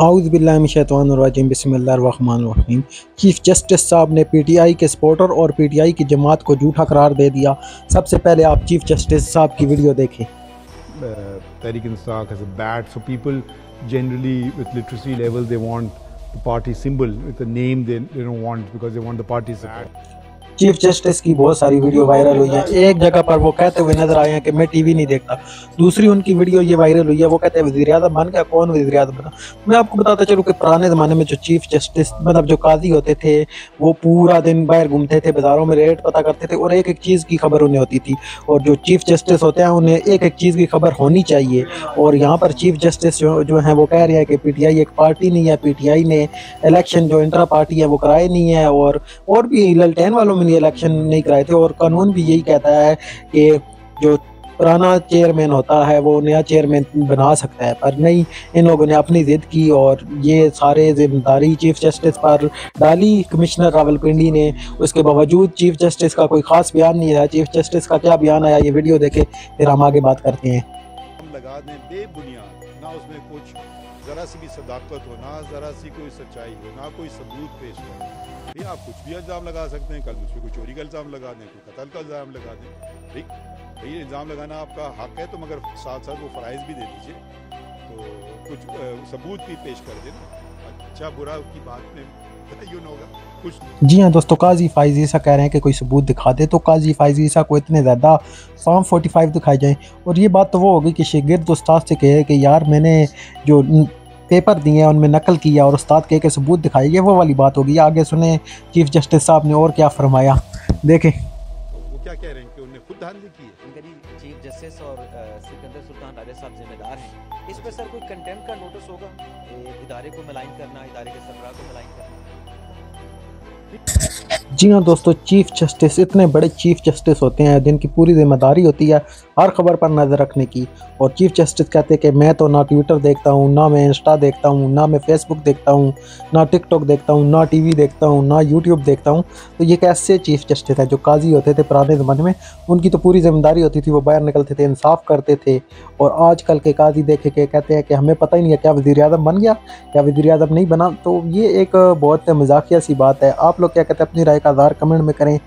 आउज़बिल्लाहिमिनश्शैतानिर्रजीम बिस्मिल्लाहिर्रहमानिर्रहीम। Chief justice साहब ने पीटीआई के सपोर्टर और पीटीआई की जमात को झूठा करार दे दिया। सबसे पहले आप चीफ जस्टिस साहब की वीडियो देखें। Tariq Insaf has a badge, so people generally with literacy level they want the party symbol with the name they don't want because they want the party badge. Chief justice की बहुत सारी video viral हुई है। एक जगह पर वो कहते हुए नजर आए हैं कि मैं टीवी नहीं देखता, दूसरी उनकी वीडियो ये वायरल हुई है, वो कहते हैं वज़ीर-ए-आज़म बन गया। कौन वज़ीर-ए-आज़म बना? मैं आपको बताता चलूँ कि पुराने ज़माने में जो चीफ जस्टिस मतलब जो काजी होते थे वो पूरा दिन बाहर घूमते थे, बाज़ारों में रेट पता करते थे और एक एक चीज़ की खबर उन्हें होती थी। और जो चीफ जस्टिस होते हैं उन्हें एक एक चीज़ की खबर होनी चाहिए। और यहाँ पर चीफ जस्टिस जो हैं वो कह रहे हैं कि पीटीआई एक पार्टी नहीं है, पीटीआई ने इलेक्शन जो इंट्रा पार्टी है वो कराए नहीं है और भी ललटैन वालों में इलेक्शन नहीं कराए थे। और कानून भी यही कहता है कि जो पुराना चेयरमैन होता है वो नया चेयरमैन बना सकता है, पर नहीं, इन लोगों ने अपनी ज़िद की और ये सारे जिम्मेदारी चीफ जस्टिस पर डाली कमिश्नर रावलपिंडी ने। उसके बावजूद चीफ जस्टिस का कोई ख़ास बयान नहीं आया। चीफ जस्टिस का क्या बयान आया ये वीडियो देखें, फिर हम आगे बात करते हैं। लगा दें बेबुनियाद, ना उसमें कुछ ज़रा सी भी सदाकत हो, ना ज़रा सी कोई सच्चाई हो, ना कोई सबूत पेश हो। ठीक, आप कुछ भी इल्ज़ाम लगा सकते हैं, कल मुझ पर कोई चोरी का इल्ज़ाम लगा दें, कोई कत्ल का इल्ज़ाम लगा दें। ठीक, ये इल्ज़ाम लगाना आपका हक है, तो मगर साथ साथ वो फ़राइज़ भी दे दीजिए, तो कुछ सबूत भी पेश कर देना। अच्छा बुरा की बात में जी हाँ दोस्तों, काजी फाइज़ ईसा कह रहे हैं कि कोई सबूत दिखा दे, तो काजी फाइज़ ईसा को इतने ज़्यादा फॉर्म 45 दिखाए जाएं। और ये बात तो वो होगी कि शागिर्द उस्ताद से कहे कि यार मैंने जो पेपर दिए हैं उनमें नकल किया और उस्ताद कहे कि सबूत दिखाई, ये वो वाली बात होगी। आगे सुने चीफ जस्टिस साहब ने और क्या फरमाया, देखें। वो क्या कह रहे हैं कि उन्होंने खुद हाल लिखी है, चीफ जस्टिस और सिकंदर सुल्तान राजे साहब जिम्मेदार हैं इस पर। सर कोई कंटेम्प्ट का नोटिस होगा, इदारे को मलाइन करना, इदारे के सरबराह को मलाइन करना। जी हाँ दोस्तों, चीफ जस्टिस इतने बड़े चीफ जस्टिस होते हैं जिनकी पूरी जिम्मेदारी होती है हर खबर पर नज़र रखने की। और चीफ जस्टिस कहते हैं कि मैं तो ना ट्विटर देखता हूँ, ना मैं इंस्टा देखता हूँ, ना मैं फेसबुक देखता हूँ, ना टिकटॉक देखता हूँ, ना टीवी देखता हूँ, ना यूट्यूब देखता हूँ। तो ये कैसे चीफ जस्टिस है? जो काजी होते थे पुराने ज़माने में उनकी तो पूरी जिम्मेदारी होती थी, वो बाहर निकलते थे, इंसाफ करते थे। और आजकल के काजी देखे के कहते हैं कि हमें पता ही नहीं है क्या वज़ीर-ए-आज़म बन गया, क्या वज़ीर-ए-आज़म नहीं बना। तो ये एक बहुत मजाकिया सी बात है। आप लोग क्या कहते हैं अपनी राय का आधार कमेंट में करें,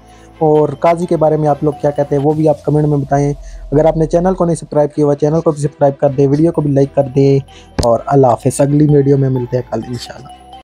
और काजी के बारे में आप लोग क्या कहते हैं वो भी आप कमेंट में बताएं। अगर आपने चैनल को नहीं सब्सक्राइब किया हुआ, चैनल को भी सब्सक्राइब कर दें, वीडियो को भी लाइक कर दें। और अल्लाह हाफ़िज़, अगली वीडियो में मिलते हैं कल इंशाल्लाह।